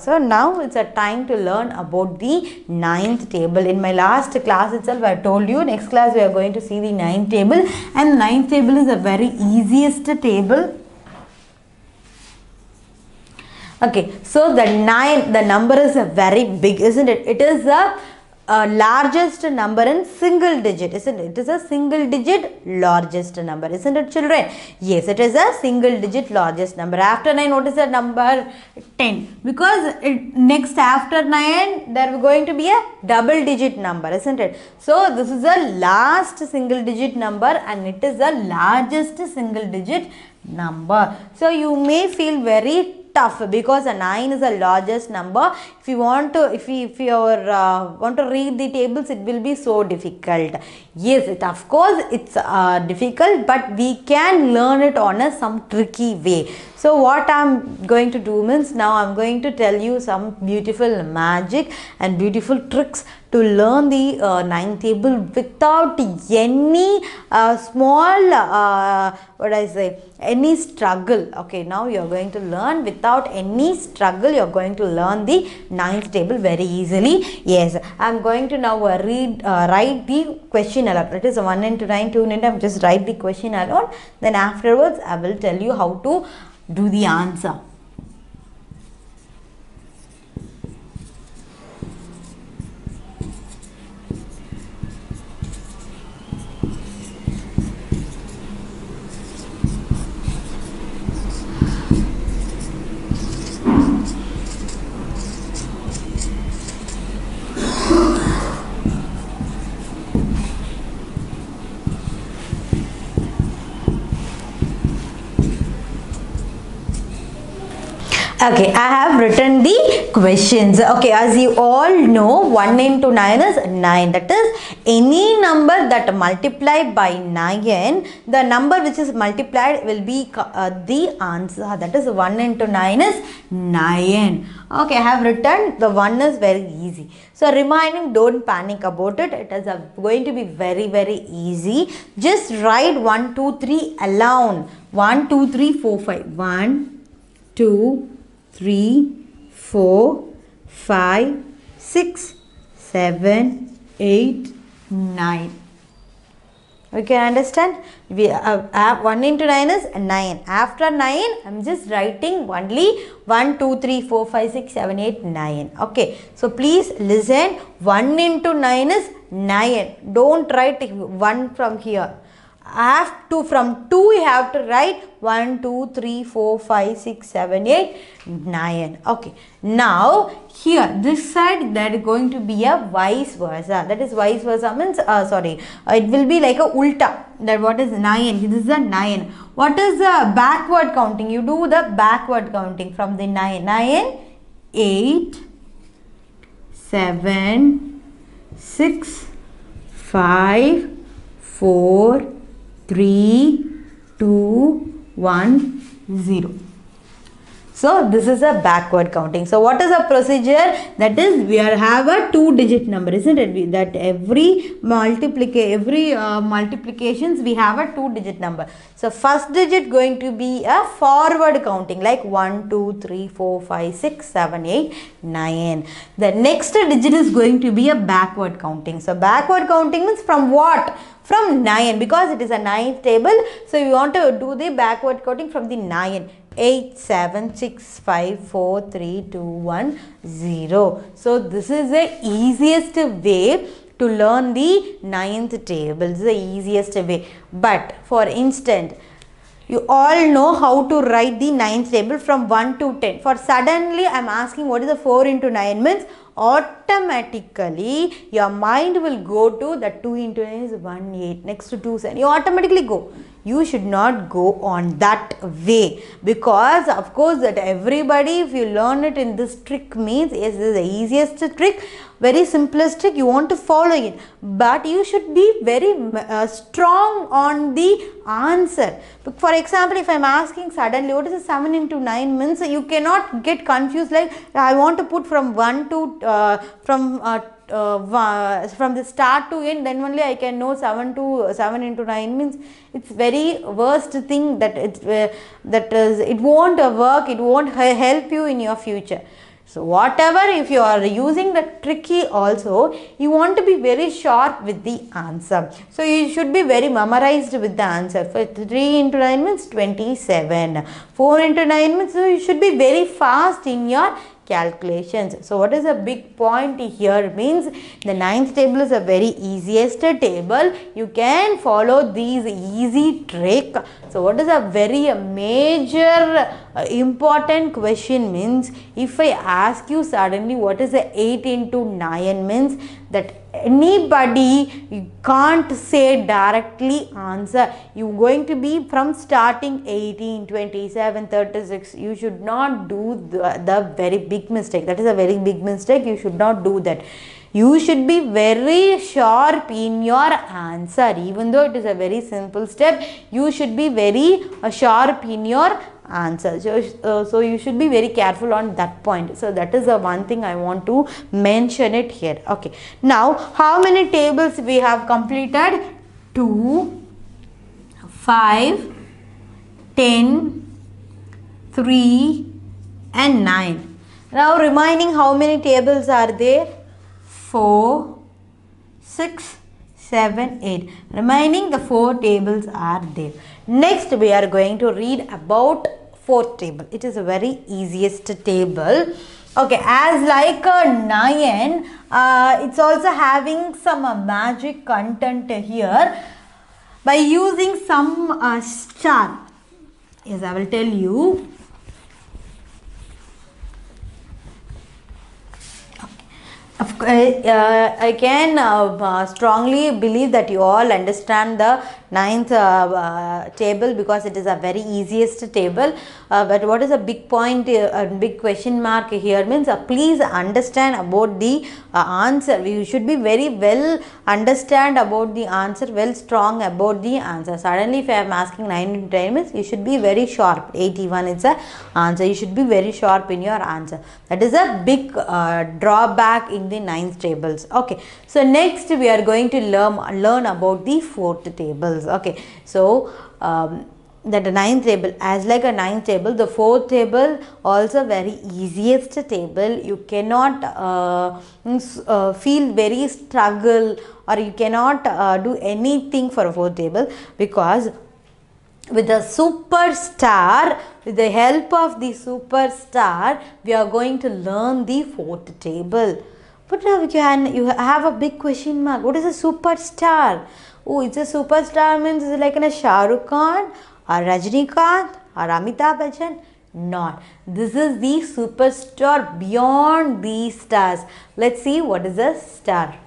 So now it's a time to learn about the ninth table. In my last class itself I told you, next class we are going to see the ninth table, and ninth table is the very easiest table. Okay, so the 9, the number is a very big, isn't it? It is a largest number in single digit, isn't it? It is a single digit largest number, isn't it, children? Yes, it is a single digit largest number. After 9, what is the number? 10. Because next after 9 there is going to be a double digit number, isn't it? So this is the last single digit number and it is the largest single digit number. So you may feel very tough because a 9 is the largest number. If you want to, if you want to read the tables, it will be so difficult. Yes, of course it's difficult, but we can learn it on a some tricky way. So what I'm going to do means, now I'm going to tell you some beautiful magic and beautiful tricks to learn the ninth table without any any struggle. Okay, now you're going to learn without any struggle. You're going to learn the ninth table very easily. Yes, I'm going to now write the question alone. It is 1 into 9, 2 into 9. I'm just write the question alone. Then afterwards, I will tell you how to do the answer. Okay, I have written the questions. Okay, as you all know, 1 into 9 is 9. That is, any number that multiplied by 9, the number which is multiplied will be the answer. That is, 1 into 9 is 9. Okay, I have written the 1 is very easy. So, remaining, don't panic about it. It is going to be very, very easy. Just write 1, 2, 3 alone. 1, 2, 3, 4, 5. 1, 2, 3, 4, 5, 6, 7, 8, 9. You can understand? We have 1 into 9 is 9. After 9, I'm just writing only 1, 2, 3, 4, 5, 6, 7, 8, 9. Okay. So, please listen. 1 into 9 is 9. Don't write 1 from here. I have to, from 2 you have to write 1, 2, 3, 4, 5, 6, 7, 8, 9. Okay. Now here this side there is going to be a vice versa. That is, vice versa means it will be like a ulta. That what is 9? This is a 9. What is the backward counting? You do the backward counting from the 9. 9, 8, 7, 6, 5, 4, 3, 2, 1, 0. So this is a backward counting. So what is the procedure? That is, we have a 2-digit number, isn't it? That every multiplications we have a 2-digit number. So first digit going to be a forward counting, like 1, 2, 3, 4, 5, 6, 7, 8, 9. The next digit is going to be a backward counting. So backward counting means from what? From 9, because it is a 9th table. So you want to do the backward counting from the 9. 8, 7, 6, 5, 4, 3, 2, 1, 0. So this is the easiest way to learn the 9th table. This is the easiest way. But for instance, you all know how to write the 9th table from 1 to 10. For suddenly I am asking what is the 4 into 9 means, automatically your mind will go to that 2 into 9 is 1, 8, next to 2, 7. You automatically go. You should not go on that way, because of course that everybody, if you learn it in this trick means, yes, this is the easiest trick, very simplest trick, you want to follow it. But you should be very strong on the answer. For example, if I am asking suddenly what is a 7 into 9 means, you cannot get confused like I want to put from 1 to from the start to end, then only I can know 7 into 9 means. It's very worst thing that it won't work. It won't help you in your future. So whatever, if you are using the trick key also, you want to be very sharp with the answer. So you should be very memorized with the answer. For 3 into 9 means 27. 4 into 9 means, so you should be very fast in your calculations. So what is a big point here means, the ninth table is a very easiest table. You can follow these easy trick. So what is a very major important question means, if I ask you suddenly what is a 8 into 9 means, that anybody you can't say directly answer. You going to be from starting 18, 27, 36. You should not do the very big mistake. That is a very big mistake. You should not do that. You should be very sharp in your answer. Even though it is a very simple step, you should be very sharp in your answer. So you should be very careful on that point. So that is the one thing I want to mention it here. Okay. Now, how many tables we have completed? 2, 5, 10, 3 and 9. Now remaining how many tables are there? 4, 6, 7, 8. Remaining the 4 tables are there. Next, we are going to read about fourth table. It is a very easiest table. Okay, as like a 9, it's also having some magic content here. By using some star, yes, I will tell you. I can strongly believe that you all understand the ninth table because it is a very easiest table. But what is a big point, big question mark here means, please understand about the answer. You should be very well understand about the answer, well strong about the answer. Suddenly if I am asking 9 times, you should be very sharp. 81 is the answer. You should be very sharp in your answer. That is a big drawback in the ninth tables. Okay, so next we are going to learn about the fourth tables. Okay, so that the ninth table, as like a ninth table, the fourth table also very easiest table. You cannot feel very struggle, or you cannot do anything for a fourth table, because with the superstar, with the help of the superstar, we are going to learn the fourth table. But you have a big question mark. What is a superstar? Oh, it's a superstar means it's like a Shah Rukh Khan or Rajinikanth or Amitabh Bachchan. Not. This is the superstar beyond these stars. Let's see what is a star.